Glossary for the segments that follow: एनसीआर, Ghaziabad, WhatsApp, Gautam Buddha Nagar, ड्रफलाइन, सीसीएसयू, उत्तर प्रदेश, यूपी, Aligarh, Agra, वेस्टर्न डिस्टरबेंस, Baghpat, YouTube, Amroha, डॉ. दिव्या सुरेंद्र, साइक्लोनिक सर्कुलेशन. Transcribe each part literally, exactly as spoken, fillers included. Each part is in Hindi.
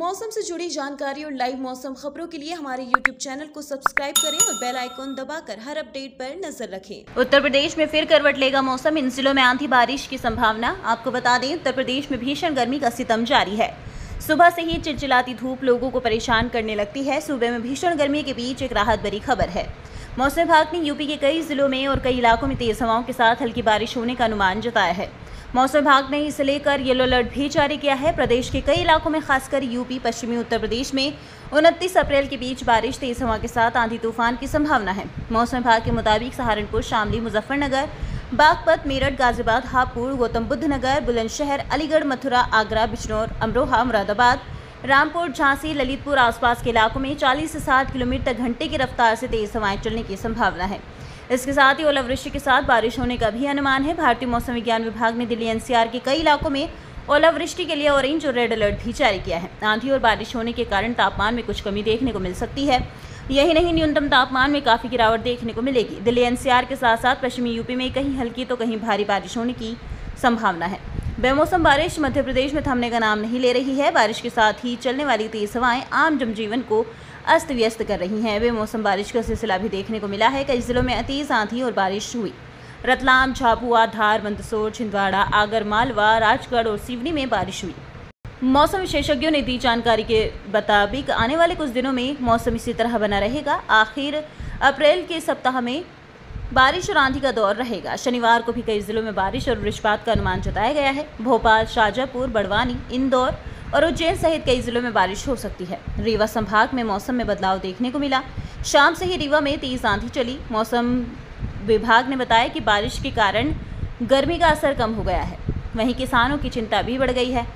मौसम से जुड़ी जानकारी और लाइव मौसम खबरों के लिए हमारे यूट्यूब चैनल को सब्सक्राइब करें और बेल आइकॉन दबाकर हर अपडेट पर नजर रखें। उत्तर प्रदेश में फिर करवट लेगा मौसम, इन जिलों में आंधी बारिश की संभावना। आपको बता दें उत्तर प्रदेश में भीषण गर्मी का सितम जारी है। सुबह से ही चिलचिलाती धूप लोगों को परेशान करने लगती है। सूबे में भीषण गर्मी के बीच एक राहत भरी खबर है। मौसम विभाग ने यूपी के कई जिलों में और कई इलाकों में तेज हवाओं के साथ हल्की बारिश होने का अनुमान जताया है। मौसम विभाग ने इसे लेकर येलो अलर्ट भी जारी किया है। प्रदेश के कई इलाकों में खासकर यूपी, पश्चिमी उत्तर प्रदेश में उनतीस अप्रैल के बीच बारिश, तेज हवा के साथ आंधी तूफान की संभावना है। मौसम विभाग के मुताबिक सहारनपुर, शामली, मुजफ्फरनगर, बागपत, मेरठ, गाजियाबाद, हापुड़, गौतम बुद्ध नगर, बुलंदशहर, अलीगढ़, मथुरा, आगरा, बिजनौर, अमरोहा, मुरादाबाद, रामपुर, झांसी, ललितपुर आसपास के इलाकों में चालीस से साठ किलोमीटर तक घंटे की रफ्तार से तेज हवाएं चलने की संभावना है। इसके साथ ही ओलावृष्टि के साथ बारिश होने का भी अनुमान है। भारतीय मौसम विज्ञान विभाग ने दिल्ली एनसीआर के कई इलाकों में ओलावृष्टि के लिए ऑरेंज और रेड अलर्ट भी जारी किया है। आंधी और बारिश होने के कारण तापमान में कुछ कमी देखने को मिल सकती है। यही नहीं, न्यूनतम तापमान में काफ़ी गिरावट देखने को मिलेगी। दिल्ली एनसीआर के साथ साथ पश्चिमी यूपी में कहीं हल्की तो कहीं भारी बारिश होने की संभावना है। बेमौसम बारिश मध्य प्रदेश में थमने का नाम नहीं ले रही है। बारिश के साथ ही चलने वाली तेज हवाएं आम जनजीवन को अस्त व्यस्त कर रही हैं। बेमौसम बारिश का सिलसिला भी देखने को मिला है। कई जिलों में तेज आंधी और बारिश हुई। रतलाम, झाबुआ, धार, मंदसौर, छिंदवाड़ा, आगर मालवा, राजगढ़ और सिवनी में बारिश हुई। मौसम विशेषज्ञों ने दी जानकारी के मुताबिक आने वाले कुछ दिनों में मौसम इसी तरह बना रहेगा। आखिर अप्रैल के सप्ताह में बारिश और आंधी का दौर रहेगा। शनिवार को भी कई जिलों में बारिश और वृष्टिपात का अनुमान जताया गया है। भोपाल, शाजापुर, बड़वानी, इंदौर और उज्जैन सहित कई जिलों में बारिश हो सकती है। रीवा संभाग में मौसम में बदलाव देखने को मिला। शाम से ही रीवा में तेज आंधी चली। मौसम विभाग ने बताया कि बारिश के कारण गर्मी का असर कम हो गया है। वहीं किसानों की चिंता भी बढ़ गई है।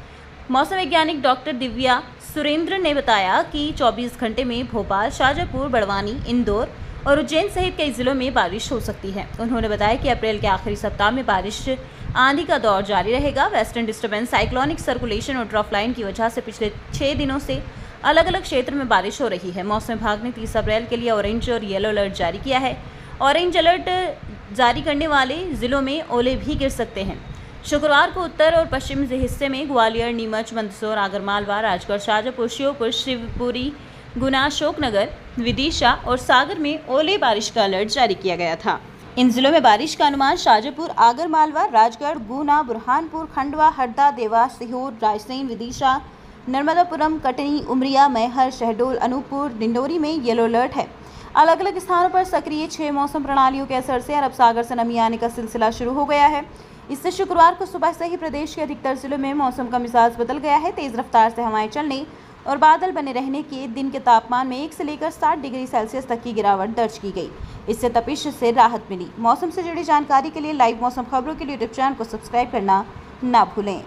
मौसम वैज्ञानिक डॉ. दिव्या सुरेंद्र ने बताया कि चौबीस घंटे में भोपाल, शाजापुर, बड़वानी, इंदौर और उज्जैन सहित कई जिलों में बारिश हो सकती है। उन्होंने बताया कि अप्रैल के आखिरी सप्ताह में बारिश आंधी का दौर जारी रहेगा। वेस्टर्न डिस्टरबेंस, साइक्लोनिक सर्कुलेशन और ड्रफलाइन की वजह से पिछले छः दिनों से अलग अलग क्षेत्र में बारिश हो रही है। मौसम विभाग ने तीस अप्रैल के लिए ऑरेंज और येलो अलर्ट जारी किया है। ऑरेंज अलर्ट जारी करने वाले जिलों में ओले भी गिर सकते हैं। शुक्रवार को उत्तर और पश्चिम हिस्से में ग्वालियर, नीमच, मंदसौर, आगरमालवा, राजगढ़, शाजापुर, श्योपुर, शिवपुरी, गुना, अशोकनगर, विदिशा और सागर में ओले बारिश का अलर्ट जारी किया गया था। इन जिलों में बारिश का अनुमान शाजापुर, आगरमालवा, राजगढ़, गुना, बुरहानपुर, खंडवा, हरदा, देवास, सीहोर, रायसेन, विदिशा, नर्मदापुरम, कटनी, उमरिया, मैहर, शहडोल, अनूपपुर, डिंडोरी में येलो अलर्ट है। अलग अलग स्थानों पर सक्रिय छह मौसम प्रणालियों के असर से अरब सागर से नमी आने का सिलसिला शुरू हो गया है। इससे शुक्रवार को सुबह से ही प्रदेश के अधिकतर जिलों में मौसम का मिजाज बदल गया है। तेज रफ्तार से हवाएं चलने और बादल बने रहने के दिन के तापमान में एक से लेकर सात डिग्री सेल्सियस तक की गिरावट दर्ज की गई। इससे तपिश से राहत मिली। मौसम से जुड़ी जानकारी के लिए लाइव मौसम खबरों के लिए यूट्यूब चैनल को सब्सक्राइब करना ना भूलें।